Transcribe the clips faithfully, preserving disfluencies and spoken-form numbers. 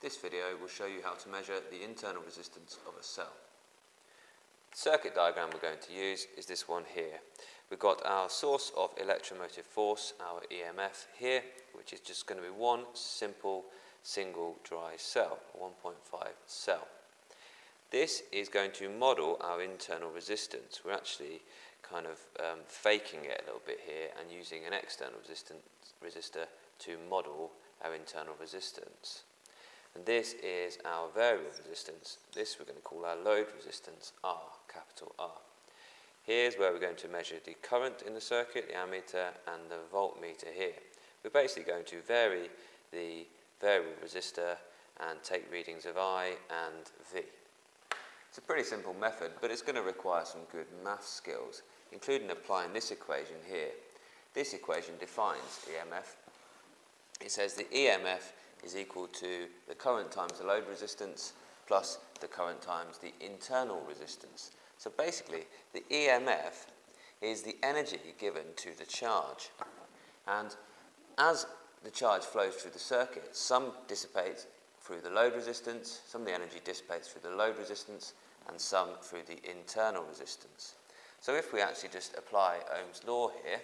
This video will show you how to measure the internal resistance of a cell. The circuit diagram we're going to use is this one here. We've got our source of electromotive force, our E M F here, which is just going to be one simple single dry cell, one point five cell. This is going to model our internal resistance. We're actually kind of um, faking it a little bit here and using an external resistance resistor to model our internal resistance. And this is our variable resistance. This we're going to call our load resistance R, capital R. Here's where we're going to measure the current in the circuit, the ammeter and the voltmeter here. We're basically going to vary the variable resistor and take readings of I and V. It's a pretty simple method, but it's going to require some good math skills, including applying this equation here. This equation defines E M F. It says the E M F is equal to the current times the load resistance plus the current times the internal resistance. So basically, the E M F is the energy given to the charge. And as the charge flows through the circuit, some dissipates through the load resistance, some of the energy dissipates through the load resistance, and some through the internal resistance. So if we actually just apply Ohm's law here,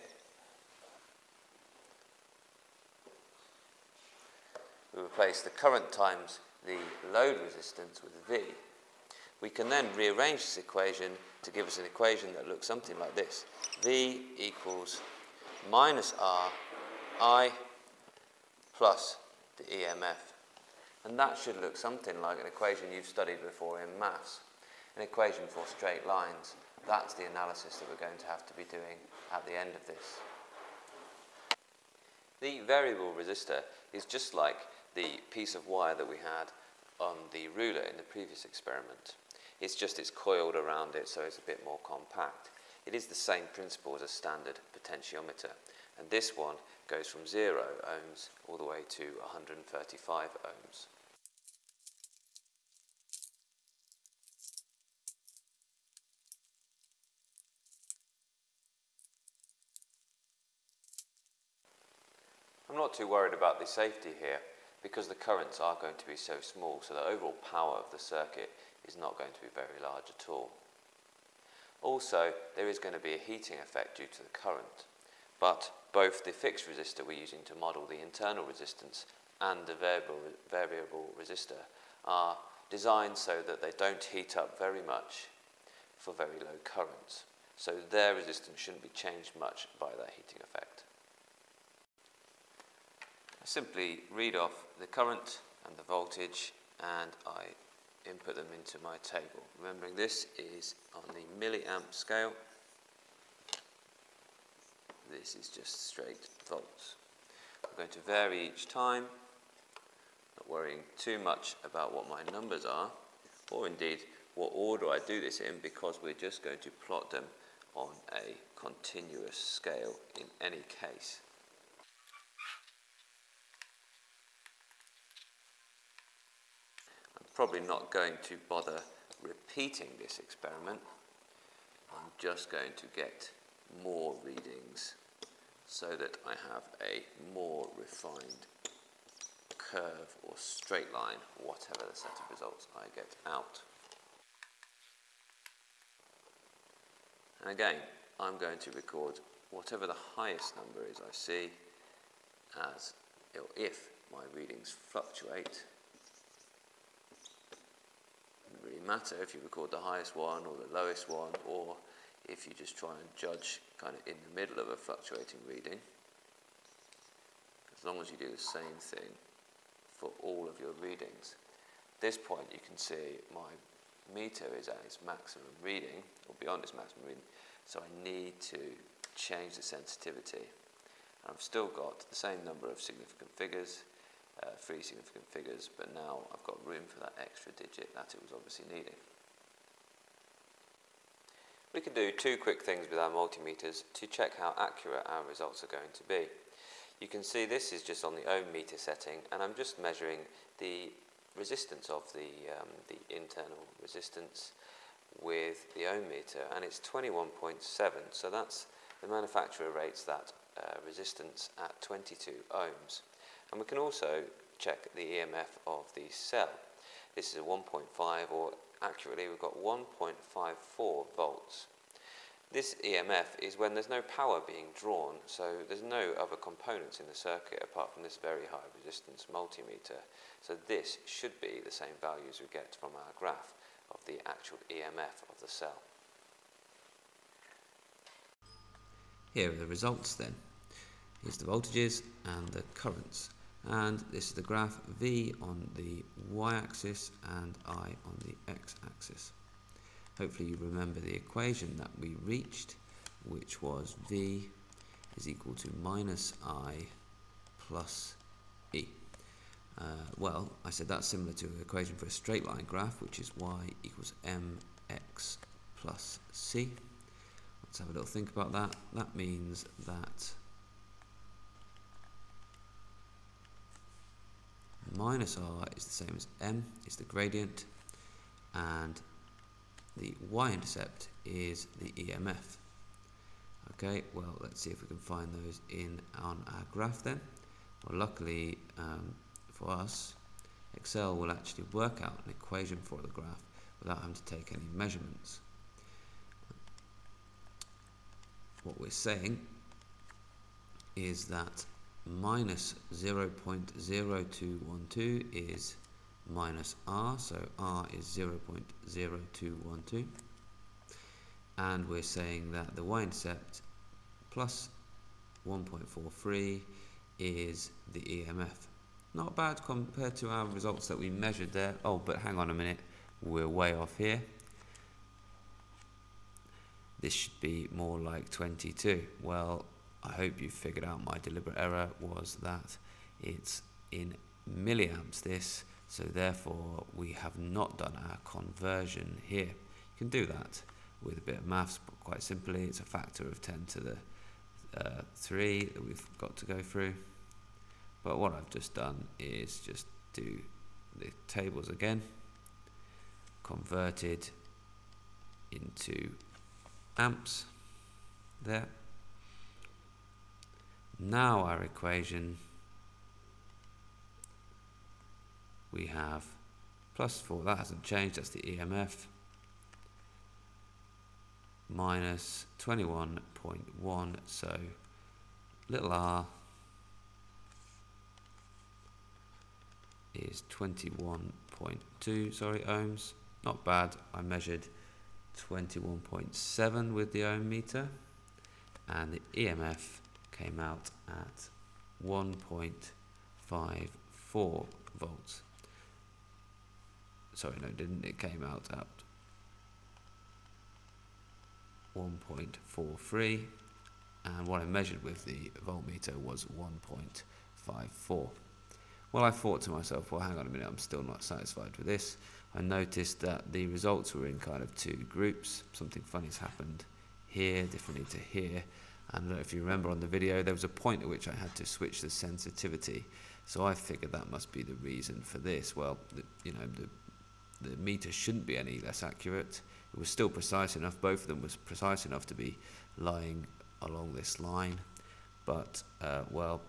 we replace the current times the load resistance with V. We can then rearrange this equation to give us an equation that looks something like this. V equals minus R I plus the E M F. And that should look something like an equation you've studied before in maths, an equation for straight lines. That's the analysis that we're going to have to be doing at the end of this. The variable resistor is just like the piece of wire that we had on the ruler in the previous experiment. It's just it's coiled around it, so it's a bit more compact. It is the same principle as a standard potentiometer, and this one goes from zero ohms all the way to one hundred thirty-five ohms. I'm not too worried about the safety here, because the currents are going to be so small, so the overall power of the circuit is not going to be very large at all. Also, there is going to be a heating effect due to the current, but both the fixed resistor we're using to model the internal resistance and the variable, variable resistor are designed so that they don't heat up very much for very low currents, so their resistance shouldn't be changed much by that heating effect. I simply read off the current and the voltage and I input them into my table. Remembering this is on the milliamp scale. This is just straight volts. I'm going to vary each time, not worrying too much about what my numbers are or indeed what order I do this in, because we're just going to plot them on a continuous scale in any case. I'm probably not going to bother repeating this experiment. I'm just going to get more readings so that I have a more refined curve or straight line, whatever the set of results I get out. And again, I'm going to record whatever the highest number is I see, as or if my readings fluctuate. It doesn't really matter if you record the highest one or the lowest one, or if you just try and judge kind of in the middle of a fluctuating reading. As long as you do the same thing for all of your readings. At this point you can see my meter is at its maximum reading, or beyond its maximum reading, so I need to change the sensitivity. And I've still got the same number of significant figures, uh, three significant figures, but now I've got room for that extra digit that it was obviously needing. We can do two quick things with our multimeters to check how accurate our results are going to be. You can see this is just on the ohm meter setting, and I'm just measuring the resistance of the, um, the internal resistance with the ohm meter, and it's twenty-one point seven, so that's the manufacturer rates that uh, resistance at twenty-two ohms. And we can also check the E M F of the cell. This is a one point five, or accurately we've got one point five four volts. This E M F is when there's no power being drawn, so there's no other components in the circuit apart from this very high resistance multimeter. So this should be the same values we get from our graph of the actual E M F of the cell. Here are the results then. Here's the voltages and the currents. And this is the graph, V on the y-axis and I on the x-axis. Hopefully you remember the equation that we reached, which was V is equal to minus I plus E. Uh, well, I said that's similar to an equation for a straight line graph, which is y equals mx plus c. Let's have a little think about that. That means that minus r is the same as m, is the gradient, and the y-intercept is the E M F. Okay, well, let's see if we can find those in on our graph then. Well, luckily um, for us, Excel will actually work out an equation for the graph without having to take any measurements. What we're saying is that minus zero point zero two one two is minus r, so r is zero point zero two one two, and we're saying that the y-intercept plus one point four three is the E M F. Not bad compared to our results that we measured there. Oh, but hang on a minute, we're way off here. This should be more like twenty-two. Well, I hope you figured out my deliberate error was that it's in milliamps this, so therefore we have not done our conversion here. You can do that with a bit of maths, but quite simply it's a factor of ten to the three that we've got to go through. But what I've just done is just do the tables again, converted into amps there. Now our equation, we have plus four, that hasn't changed, that's the E M F, minus twenty-one point one, so little r is twenty-one point two, sorry, ohms. Not bad, I measured twenty-one point seven with the ohm meter, and the E M F came out at one point five four volts. Sorry, no, it didn't. It came out at one point four three, and what I measured with the voltmeter was one point five four. Well, I thought to myself, well, hang on a minute, I'm still not satisfied with this. I noticed that the results were in kind of two groups. Something funny's happened here, differently to here. And if you remember on the video, there was a point at which I had to switch the sensitivity. So I figured that must be the reason for this. Well, the, you know, the the meter shouldn't be any less accurate. It was still precise enough, both of them was precise enough to be lying along this line, but uh, well,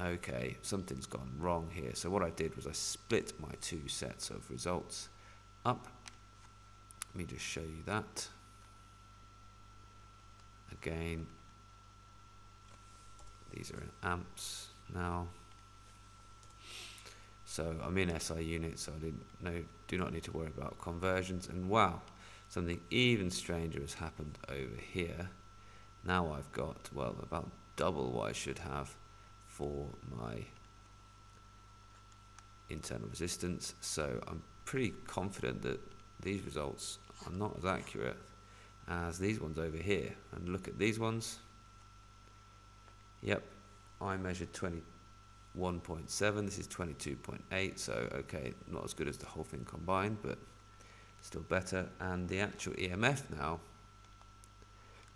okay, something's gone wrong here. So what I did was I split my two sets of results up. Let me just show you that again. These are in amps now. So I'm in S I units, so I didn't know, do not need to worry about conversions. And wow, something even stranger has happened over here. Now I've got, well, about double what I should have for my internal resistance. So I'm pretty confident that these results are not as accurate as these ones over here. And look at these ones. Yep, I measured twenty-two. one point seven, this is twenty-two point eight, so okay, not as good as the whole thing combined, but still better. And the actual E M F now,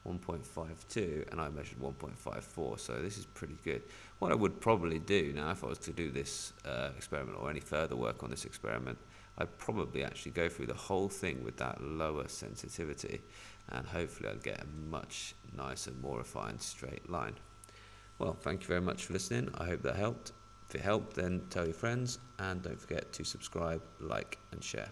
one point five two, and I measured one point five four, so this is pretty good. What I would probably do now, if I was to do this uh, experiment or any further work on this experiment, I'd probably actually go through the whole thing with that lower sensitivity, and hopefully I'd get a much nicer, more refined straight line. Well, thank you very much for listening. I hope that helped. If it helped, then tell your friends, and don't forget to subscribe, like, and share.